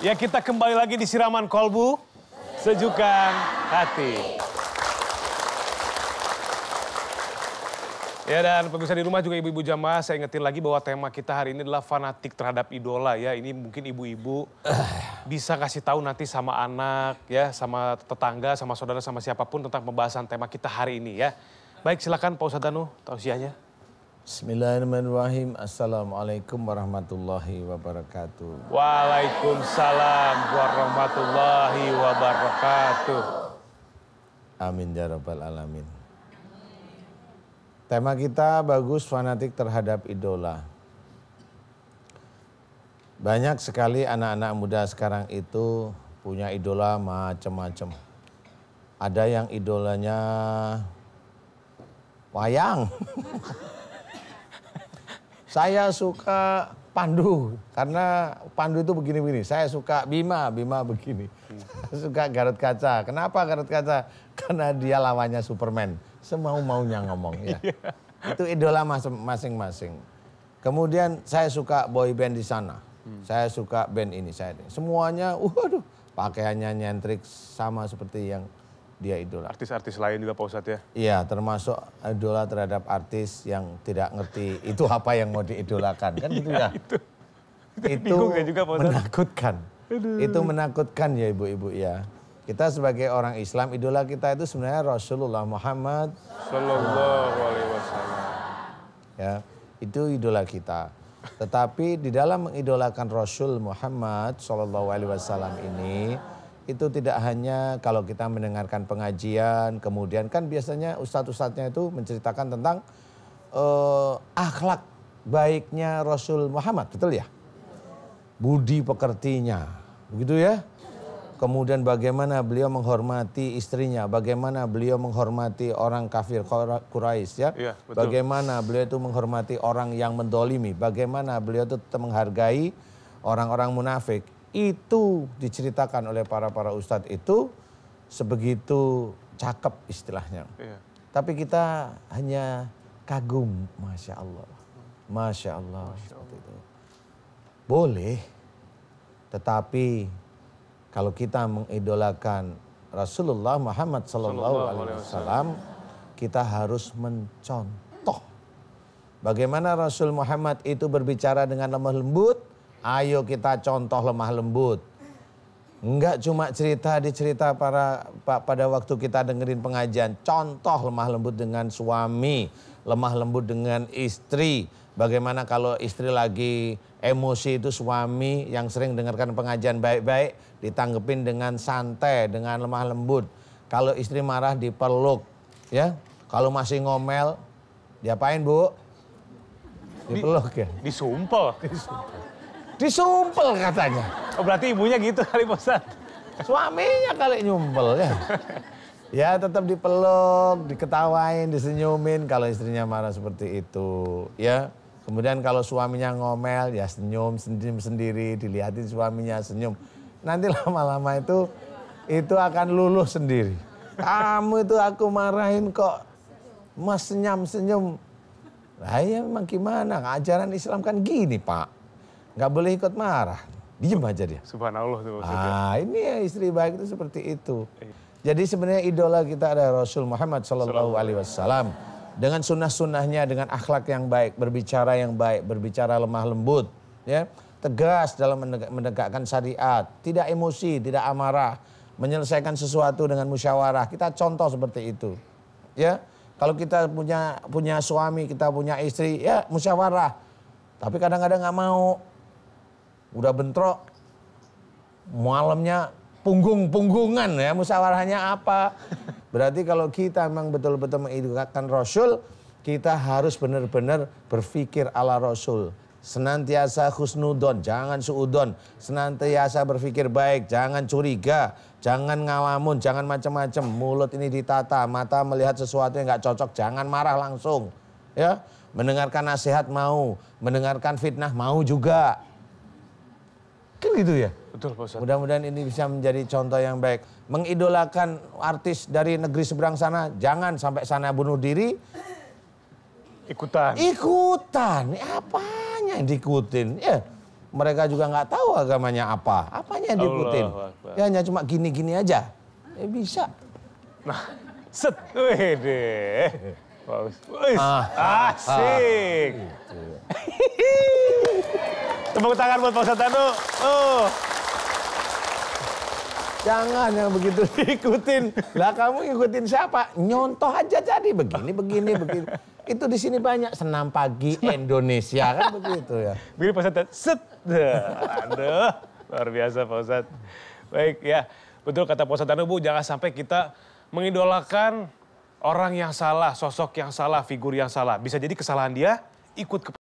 Ya, kita kembali lagi di Siraman Qolbu, Sejukkan Hati. Ya, dan pemirsa di rumah juga ibu-ibu jamaah, saya ingetin lagi bahwa tema kita hari ini adalah fanatik terhadap idola ya. Ini mungkin ibu-ibu bisa kasih tahu nanti sama anak ya, sama tetangga, sama saudara, sama siapapun tentang pembahasan tema kita hari ini ya. Baik, silakan Pak Ustadz Dhanu, tausiahnya. Bismillahirrahmanirrahim. Assalamualaikum warahmatullahi wabarakatuh. Waalaikumsalam warahmatullahi wabarakatuh. Amin ya rabbal alamin. Tema kita bagus, fanatik terhadap idola. Banyak sekali anak-anak muda sekarang itu punya idola macam-macam. Ada yang idolanya wayang. Saya suka Pandu, karena Pandu itu begini-begini. Saya suka Bima, Bima begini. Saya suka Garut Kaca. Kenapa Garut Kaca? Karena dia lawannya Superman. Semau-maunya ngomong ya. Itu idola masing-masing. Kemudian saya suka boy band di sana. Saya suka band ini. Semuanya, waduh, pakaiannya nyentrik sama seperti yang dia idola. Artis-artis lain juga Pak Ustadz ya? Iya, termasuk idola terhadap artis yang tidak ngerti itu apa yang mau diidolakan. Kan gitu ya? Itu juga, Pak Ustadz, menakutkan. Aduh. Itu menakutkan ya ibu-ibu ya. Kita sebagai orang Islam, idola kita itu sebenarnya Rasulullah Muhammad Shallallahu Alaihi Wasallam. Ya, itu idola kita. Tetapi di dalam mengidolakan Rasul Muhammad Shallallahu Alaihi Wasallam ini, itu tidak hanya kalau kita mendengarkan pengajian, kemudian kan biasanya ustadz-ustadznya itu menceritakan tentang akhlak baiknya Rasul Muhammad, betul ya? Budi pekertinya, begitu ya? Kemudian bagaimana beliau menghormati istrinya, bagaimana beliau menghormati orang kafir Quraisy ya? Ya, betul. Bagaimana beliau itu menghormati orang yang mendolimi, bagaimana beliau itu menghargai orang-orang munafik. Itu diceritakan oleh para ustadz itu sebegitu cakep istilahnya. Iya. Tapi kita hanya kagum, Masya Allah. Masya Allah, Masya Allah. Itu. Boleh, tetapi kalau kita mengidolakan Rasulullah Muhammad SAW, kita harus mencontoh. Bagaimana Rasul Muhammad itu berbicara dengan lemah lembut, ayo kita contoh lemah lembut. Enggak cuma cerita pada waktu kita dengerin pengajian. Contoh lemah lembut dengan suami, lemah lembut dengan istri. Bagaimana kalau istri lagi emosi itu suami yang sering dengarkan pengajian baik-baik ditanggepin dengan santai, dengan lemah lembut. Kalau istri marah dipeluk, ya. Kalau masih ngomel, diapain Bu? Dipeluk ya? Disumpel. Disumpel katanya. Oh, berarti ibunya gitu kali Pak Ustadz. Suaminya kali nyumpel ya. Ya tetap dipeluk, diketawain, disenyumin kalau istrinya marah seperti itu ya. Kemudian kalau suaminya ngomel ya senyum sendiri, dilihatin suaminya senyum. Nanti lama-lama itu akan luluh sendiri. Kamu itu aku marahin kok mas senyum-senyum. Lah ya memang gimana, ajaran Islam kan gini Pak. Nggak boleh ikut marah, diem aja dia. Subhanallah tuh maksudnya. Ah, ini ya istri baik itu seperti itu. Jadi sebenarnya idola kita ada Rasul Muhammad SAW. Dengan sunnah-sunnahnya, dengan akhlak yang baik, berbicara yang baik, berbicara lemah lembut. Ya. Tegas dalam menegakkan syariat, tidak emosi, tidak amarah. Menyelesaikan sesuatu dengan musyawarah, kita contoh seperti itu. Ya. Kalau kita punya suami, kita punya istri, ya musyawarah. Tapi kadang-kadang nggak mau. Udah bentrok, malamnya punggung-punggungan ya, musyawarahnya apa. Berarti kalau kita memang betul-betul mengidolakan Rasul, kita harus benar-benar berpikir ala Rasul. Senantiasa khusnudon, jangan suudon. Senantiasa berpikir baik, jangan curiga, jangan ngalamun, jangan macam-macam. Mulut ini ditata, mata melihat sesuatu yang nggak cocok, jangan marah langsung. Ya, mendengarkan nasihat mau, mendengarkan fitnah mau juga. Kan gitu ya? Betul Pak Ustadz. Mudah-mudahan ini bisa menjadi contoh yang baik. Mengidolakan artis dari negeri seberang sana, jangan sampai sana bunuh diri. Ikutan. Ikutan, apanya yang diikutin? Ya, mereka juga nggak tahu agamanya apa. Apanya yang diikutin? Ya hanya cuma gini-gini aja. Ya bisa. Nah, set. Wede. Asik. Tepuk tangan buat Pak Ustadz Dhanu. Oh. Jangan yang begitu diikutin. Lah kamu ngikutin siapa? Nyontoh aja jadi begini. Itu di sini banyak senam pagi Indonesia kan begitu ya. Begini Pak Ustadz, set. Aduh, luar biasa Pak Ustadz. Baik ya, betul kata Pak Ustadz Dhanu Bu, jangan sampai kita mengidolakan orang yang salah, sosok yang salah, figur yang salah. Bisa jadi kesalahan dia ikut ke